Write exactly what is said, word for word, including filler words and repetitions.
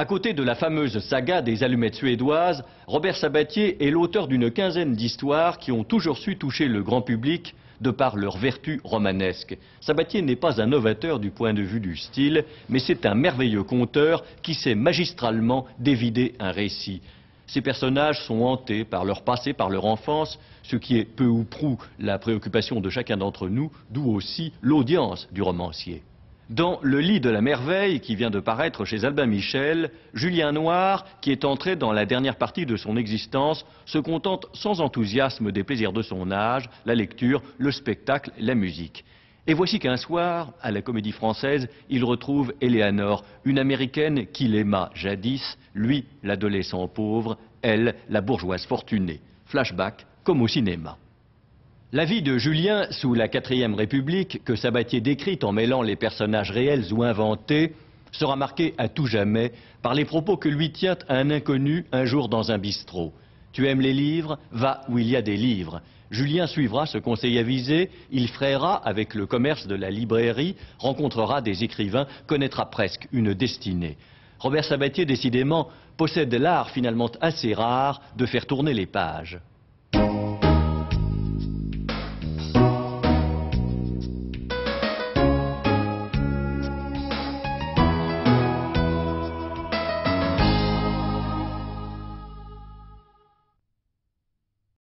À côté de la fameuse saga des allumettes suédoises, Robert Sabatier est l'auteur d'une quinzaine d'histoires qui ont toujours su toucher le grand public de par leur vertu romanesque. Sabatier n'est pas un novateur du point de vue du style, mais c'est un merveilleux conteur qui sait magistralement dévider un récit. Ces personnages sont hantés par leur passé, par leur enfance, ce qui est peu ou prou la préoccupation de chacun d'entre nous, d'où aussi l'audience du romancier. Dans Le lit de la merveille, qui vient de paraître chez Albin Michel, Julien Noir, qui est entré dans la dernière partie de son existence, se contente sans enthousiasme des plaisirs de son âge, la lecture, le spectacle, la musique. Et voici qu'un soir, à la Comédie-Française, il retrouve Eleanor, une américaine qu'il aima jadis, lui, l'adolescent pauvre, elle, la bourgeoise fortunée. Flashback, comme au cinéma. La vie de Julien sous la Quatrième République, que Sabatier décrit en mêlant les personnages réels ou inventés, sera marquée à tout jamais par les propos que lui tient un inconnu un jour dans un bistrot. « Tu aimes les livres, va où il y a des livres ». Julien suivra ce conseil avisé, il frayera avec le commerce de la librairie, rencontrera des écrivains, connaîtra presque une destinée. Robert Sabatier, décidément, possède l'art finalement assez rare de faire tourner les pages.